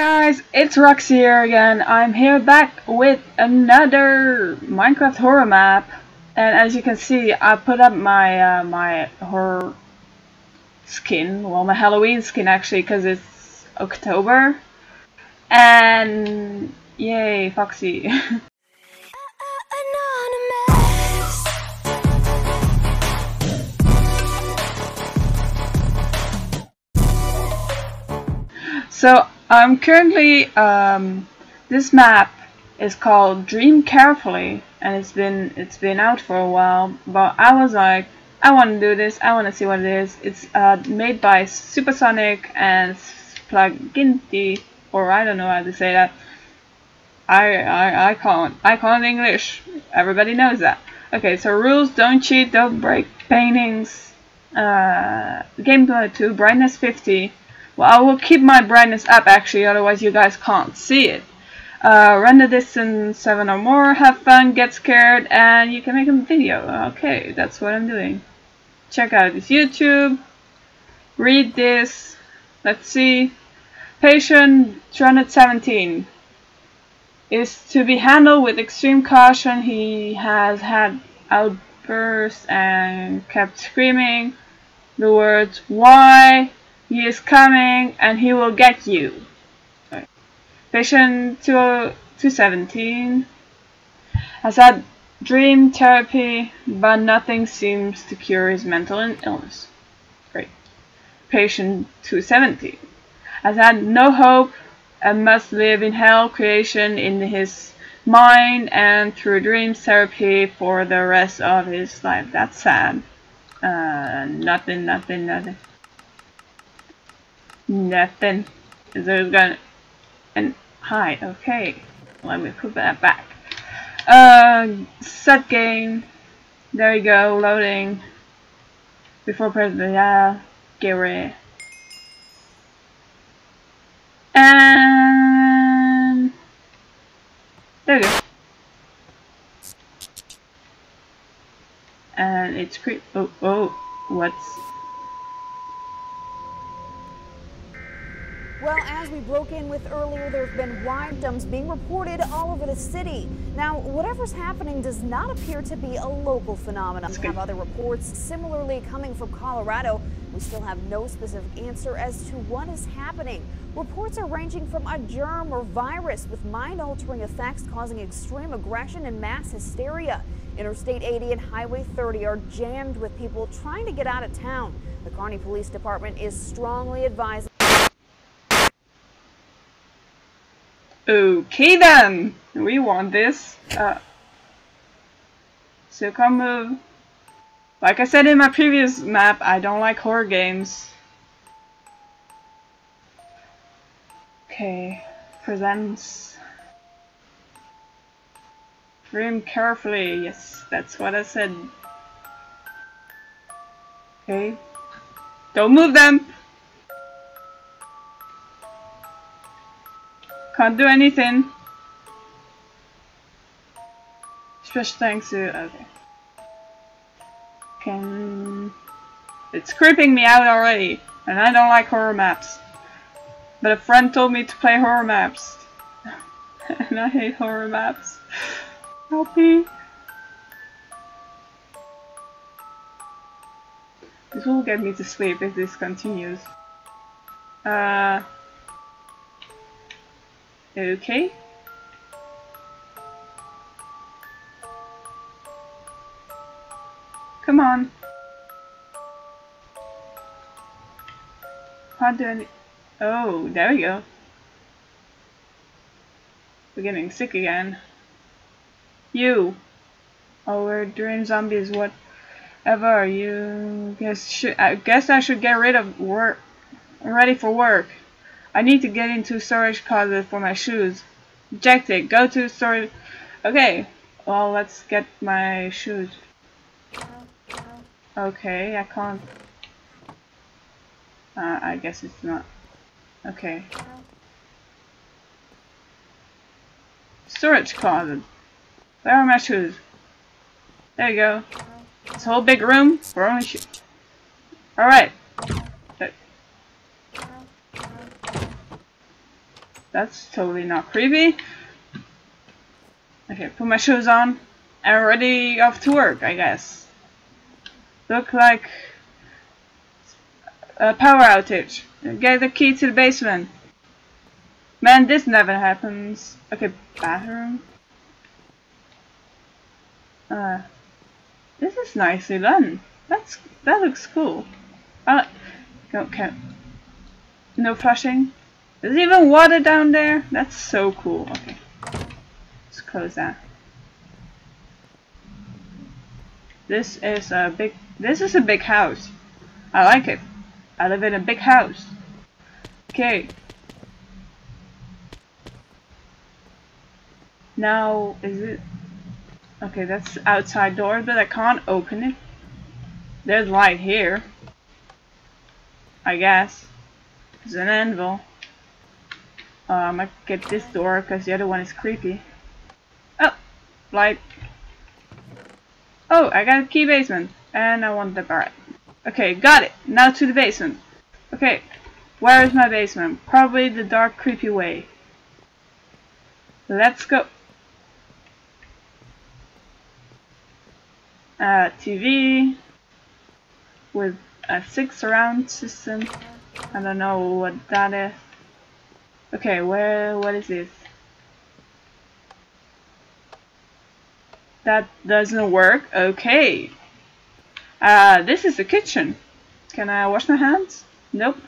guys, it's Rox here again. I'm here back with another Minecraft horror map, and as you can see, I put up my my horror skin, well, my Halloween skin actually, because it's October. And yay, Foxy! So I'm currently, this map is called Dream Carefully, and it's been out for a while, but I was like, I want to do this, I want to see what it is. It's made by Supersonic and Splaginty, or I don't know how to say that. I can't English. Everybody knows that. Okay, so rules: don't cheat, don't break paintings, gameplay 2, brightness 50. Well, I will keep my brightness up actually, otherwise you guys can't see it. Render this in 7 or more, have fun, get scared, and you can make a video. Okay, that's what I'm doing. Check out this YouTube. Read this. Let's see. Patient 317 is to be handled with extreme caution. He has had outbursts and kept screaming the words, "Why? He is coming and he will get you." Right. Patient 217 has had dream therapy, but nothing seems to cure his mental illness. Great. Patient 217 has had no hope and must live in hell creation in his mind and through dream therapy for the rest of his life. That's sad. Nothing. There's gonna and hi. Okay, let me put that back. Set game. There you go. Loading. Before pressing the get ready. And there you go. And it's creep. Oh, what's? Well, as we broke in with earlier, there's been victims being reported all over the city. Now, whatever's happening does not appear to be a local phenomenon. We have other reports similarly coming from Colorado. We still have no specific answer as to what is happening. Reports are ranging from a germ or virus with mind-altering effects causing extreme aggression and mass hysteria. Interstate 80 and Highway 30 are jammed with people trying to get out of town. The Kearney Police Department is strongly advising. Okay then, we want this. So come move. Like I said in my previous map, I don't like horror games. Okay, presents. Dream carefully, yes, that's what I said. Okay, don't move them! Can't do anything. Special thanks to okay. Can it's creeping me out already, and I don't like horror maps. But a friend told me to play horror maps, and I hate horror maps. Help me. This will get me to sleep if this continues. Okay. Come on. Can't do any. Oh, there we go. We're getting sick again. You. Oh, we're dream zombies. Whatever. You I guess I should get rid of work. Ready for work. I need to get into storage closet for my shoes. Rejected. Go to storage. Okay. Well, let's get my shoes. Okay, I can't. I guess it's not. Okay. Storage closet. Where are my shoes? There you go. This whole big room for only shoes. All right. That's totally not creepy. Okay, put my shoes on. I'm ready off to work, I guess. Look like a power outage. Get the key to the basement. Man, this never happens. Okay, bathroom. This is nicely done. That looks cool. Okay. No flushing. There's even water down there. That's so cool. Okay. Let's close that. This is a big house. I like it. I live in a big house. Okay. Now is it okay, that's outside door, but I can't open it. There's light here. I guess. There's an anvil. I might get this door because the other one is creepy. Oh! Light. Oh, I got a key basement. And I want the bar. Okay, got it. Now to the basement. Okay, where is my basement? Probably the dark, creepy way. Let's go. TV with a 6 surround system. I don't know what that is. Okay, what is this? That doesn't work. Okay. This is the kitchen. Can I wash my hands? Nope.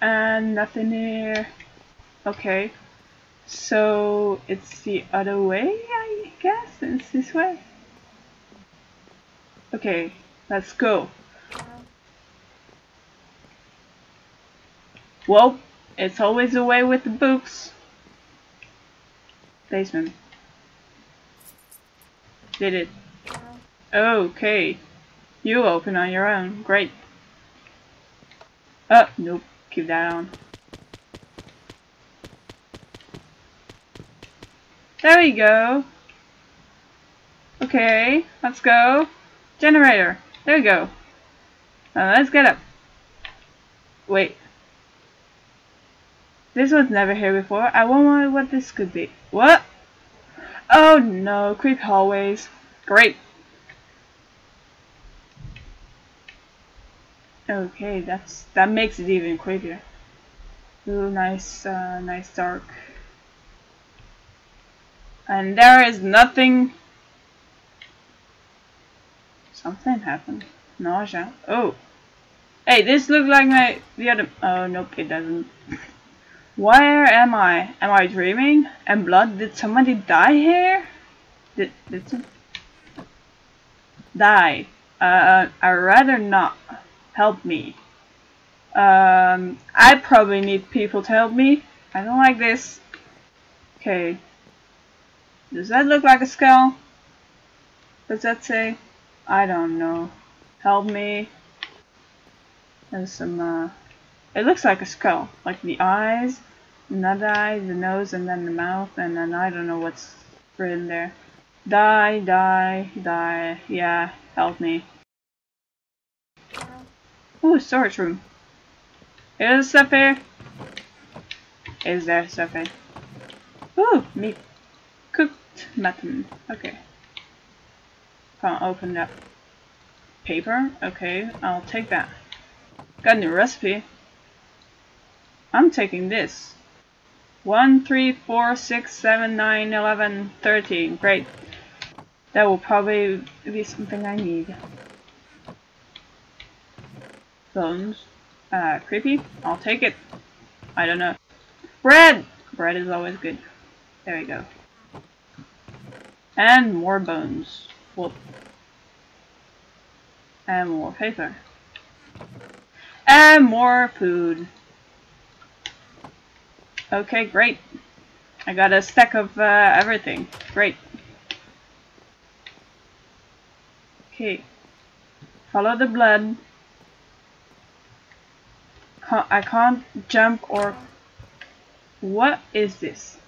And nothing here. Okay. So it's the other way, I guess. It's this way. Okay, let's go. Well, it's always the way with the books. Basement. Did it. Okay. You open on your own. Great. Oh, nope. Keep that on. There we go. Okay, let's go. Generator. There we go. Now let's get up. Wait. This was never here before. I wonder what this could be. What? Oh no, creepy hallways. Great. Okay, that makes it even creepier. Ooh, nice, nice dark. And there is nothing. Something happened. Nausea. Oh. Hey, this looks like the other. Oh nope, it doesn't. Where am I? Am I dreaming? And blood? Did somebody die here? Did some die? I'd rather not. Help me. I probably need people to help me. I don't like this. Okay. Does that look like a skull? Does that say? I don't know. Help me. There's some. It looks like a skull. Like the eyes. Another eye, the nose, and then the mouth, and then I don't know what's written there. Die, die, die. Yeah, help me. Ooh, storage room. Is there stuff here? Is there stuff here? Ooh, meat. Cooked mutton. Okay. Can't open that. Paper? Okay, I'll take that. Got a new recipe. I'm taking this. 1, 3, 4, 6, 7, 9, 11, 13. Great. That will probably be something I need. Bones. Creepy. I'll take it. I don't know. Bread! Bread is always good. There we go. And more bones. Whoop. And more paper. And more food. Okay, great. I got a stack of everything. Great. Okay. Follow the blood. I can't jump or... What is this?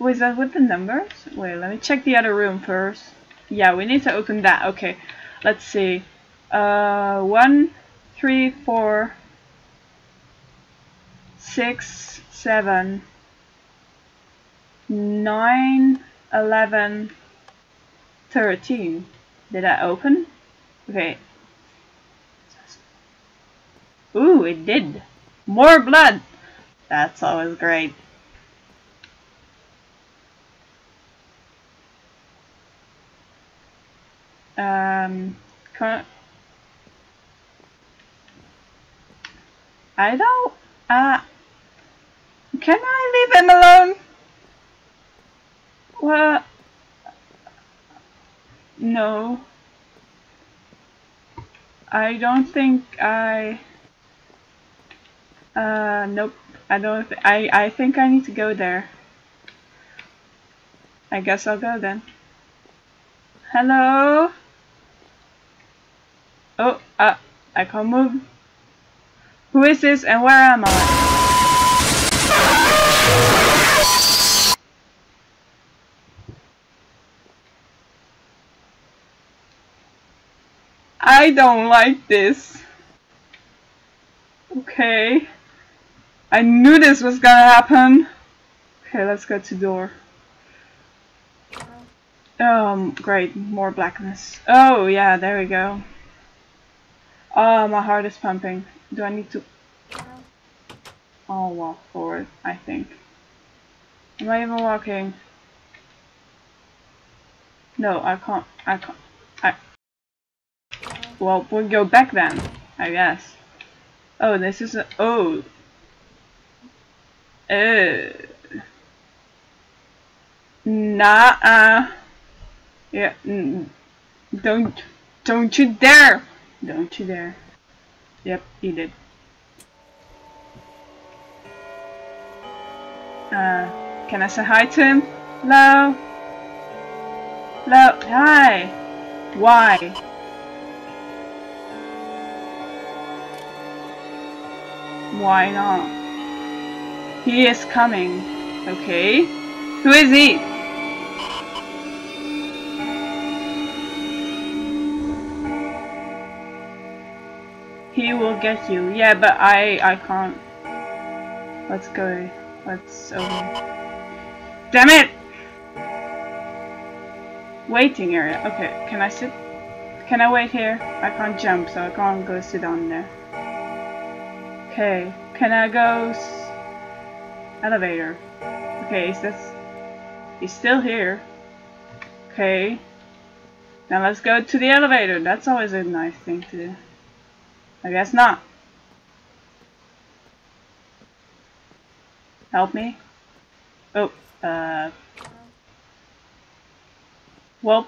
Oh, is that with the numbers? Wait, let me check the other room first. Yeah, we need to open that. Okay. Let's see. 1, 3, 4... 6, 7, 9, 11, 13. Did I open? Okay. Ooh, it did. More blood! That's always great. Can I leave him alone? Well, no. I don't think I... nope. I don't think... I think I need to go there. I guess I'll go then. Hello? Oh, I can't move. Who is this and where am I? I don't like this. Okay. I knew this was gonna happen. Okay, let's go to the door. Great. More blackness. Oh, yeah, there we go. Oh, my heart is pumping. Do I need to... I'll walk forward, I think. Am I even walking? No, I can't. Well, we'll go back then, I guess. Oh, this is a... Oh. Nah. Yeah. Don't you dare! Don't you dare. Yep, he did. Can I say hi to him? Hello? Hello? Hi! Why? Why not? He is coming. Okay. Who is he? He will get you. Yeah, but I can't. Let's go. Let's over. Damn it! Waiting area. Okay, can I sit? Can I wait here? I can't jump, so I can't go sit down there. Okay, can I go? Elevator. Okay, is this? He's still here. Okay. Now let's go to the elevator. That's always a nice thing to do. I guess not. Help me. Oh, well,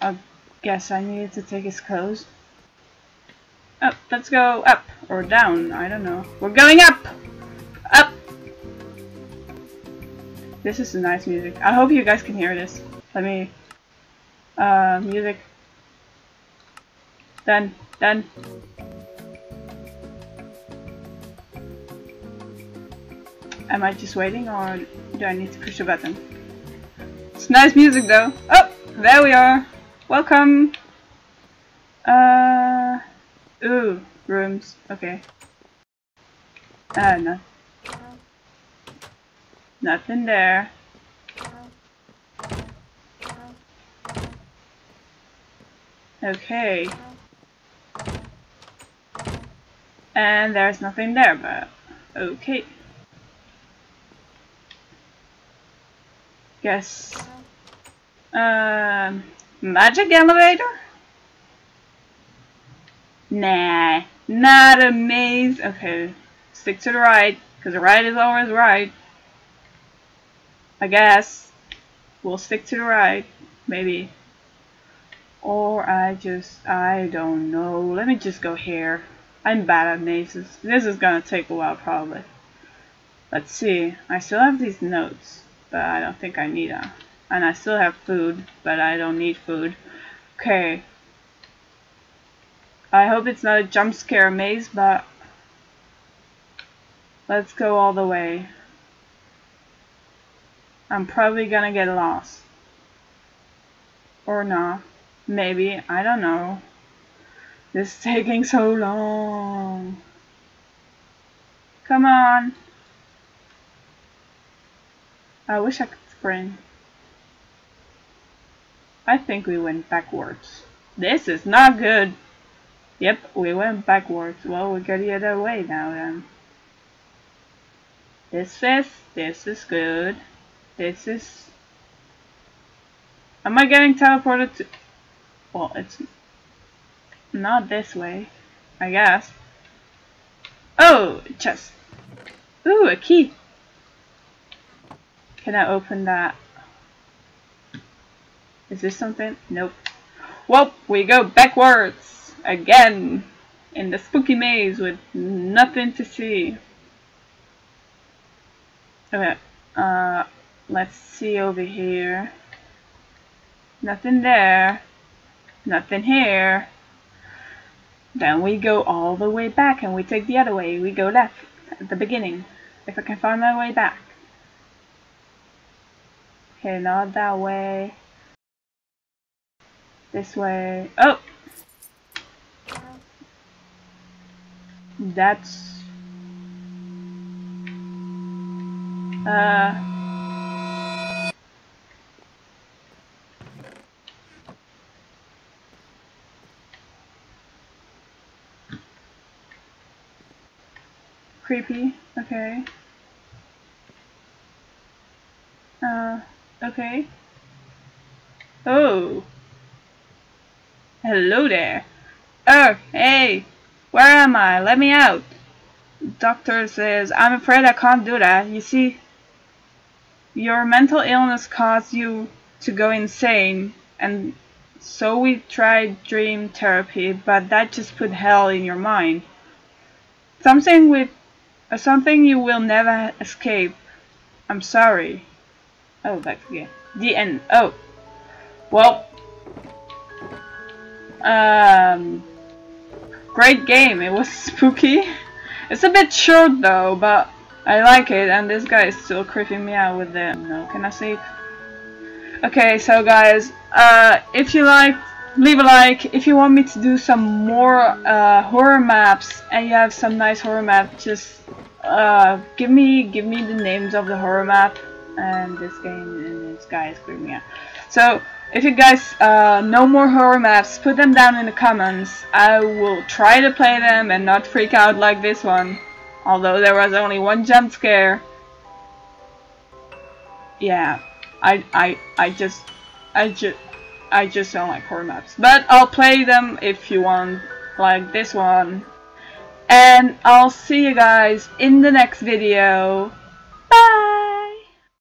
I guess I needed to take his clothes. Oh, let's go up or down. I don't know. We're going up! Up! This is some nice music. I hope you guys can hear this. Let me... music. Done. Am I just waiting or do I need to push a button? It's nice music though. Oh, there we are. Welcome. Ooh, rooms. Okay. No. Nothing there. Okay. And there's nothing there, but okay. Guess. Magic elevator? Nah, not a maze. Okay, stick to the right, because the right is always right. I guess we'll stick to the right, maybe. Or I don't know. Let me just go here. I'm bad at mazes. This is gonna take a while probably. Let's see. I still have these notes, but I don't think I need them. And I still have food, but I don't need food. Okay. I hope it's not a jump scare maze, but let's go all the way. I'm probably gonna get lost. Or not. Maybe. I don't know. This is taking so long. Come on. I wish I could sprint. I think we went backwards. This is not good. Yep, we went backwards. Well, we go the other way now then. This is good. This is... Am I getting teleported to... Well, it's not this way, I guess. Oh, chest. Ooh, a key. Can I open that? Is this something? Nope. Well, we go backwards again in the spooky maze with nothing to see. Okay, let's see over here. Nothing there. Nothing here. Then we go all the way back and we take the other way. We go left at the beginning. If I can find my way back. Okay, not that way. This way. Oh! That's... Creepy. Okay. Okay. Oh! Hello there. Oh, hey. Where am I? Let me out. Doctor says, I'm afraid I can't do that. You see, your mental illness caused you to go insane. And so we tried dream therapy, but that just put hell in your mind. Something you will never escape. I'm sorry. Oh, back again. The end. Oh. Well. Great game. It was spooky. It's a bit short though, but I like it, and this guy is still creeping me out with the... No, can I sleep? Okay, so guys, if you liked, leave a like. If you want me to do some more horror maps, and you have some nice horror maps, just give me the names of the horror map and this game and this guy is creeping me out. So if you guys know more horror maps, put them down in the comments. I will try to play them and not freak out like this one. Although there was only one jump scare. Yeah, I just don't like horror maps. But I'll play them if you want, like this one. And I'll see you guys in the next video.